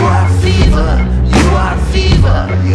You are fever, you are fever.